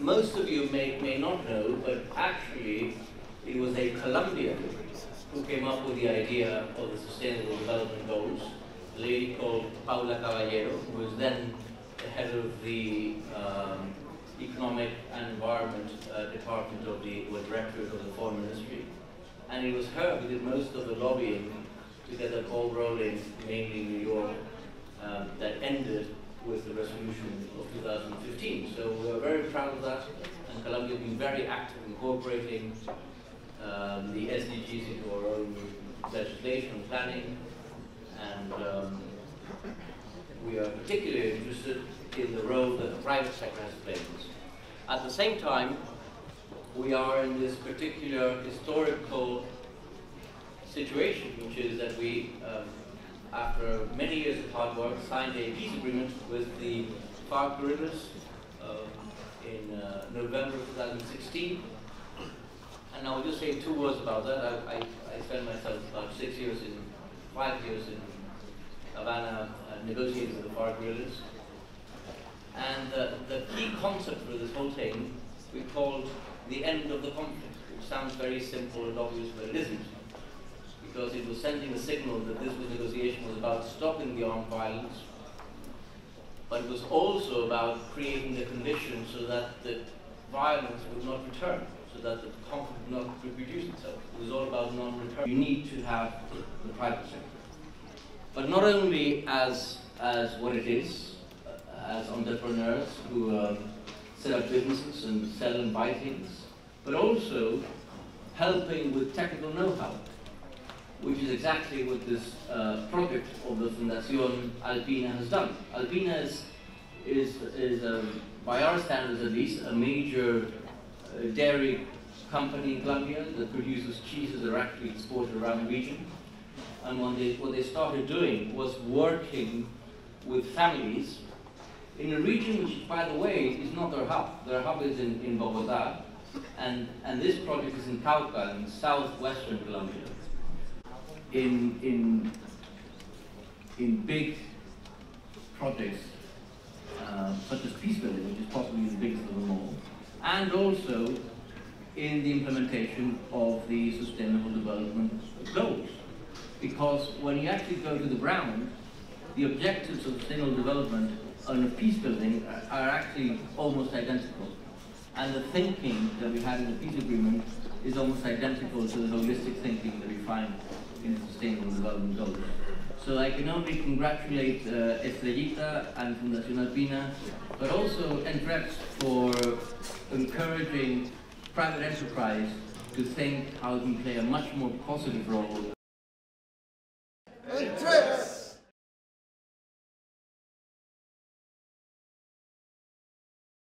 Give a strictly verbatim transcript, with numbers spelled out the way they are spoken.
most of you may, may not know, but actually it was a Colombian who came up with the idea of the Sustainable Development Goals, a lady called Paula Caballero, who was then the head of the um, Economic and Environment uh, Department of the Directorate of the Foreign Ministry. And it was her who did most of the lobbying together with Paul Rowlands, mainly in New York, um, that ended with the resolution of two thousand fifteen. So we're very proud of that, and Colombia has been very active in incorporating um, the S D Gs into our own legislation and planning, and um, we are particularly interested in the role that the private sector has played. At the same time, we are in this particular historical situation, which is that we, um, after many years of hard work, signed a peace agreement with the FARC guerrillas uh, in uh, November two thousand sixteen. And I will just say two words about that. I, I, I spent myself about six years in, five years in Havana uh, negotiating with the FARC guerrillas. And uh, the key concept for this whole thing we called the end of the conflict, which sounds very simple and obvious, but it isn't, because it was sending a signal that this negotiation was about stopping the armed violence, but it was also about creating the conditions so that the violence would not return, so that the conflict would not reproduce itself. It was all about non-return. You need to have the private sector, but not only as, as what it is, as entrepreneurs who um, set up businesses and sell and buy things, but also helping with technical know-how, which is exactly what this uh, project of the Fundación Alpina has done. Alpina is, is, is um, by our standards at least, a major uh, dairy company in Colombia that produces cheeses that are actually exported around the region. And what they, what they started doing was working with families in a region which, by the way, is not their hub. Their hub is in, in Bogotá, and, and this project is in Cauca, in southwestern Colombia, in, in, in big projects uh, such as peace building, which is possibly the biggest of them all, and also in the implementation of the Sustainable Development Goals. Because when you actually go to the ground, the objectives of sustainable development and peace building are actually almost identical. And the thinking that we had in the peace agreement is almost identical to the holistic thinking that we find in the Sustainable Development Goals. So I can only congratulate uh, Estrellita and Fundación Alpina, but also Entreps for encouraging private enterprise to think how it can play a much more positive role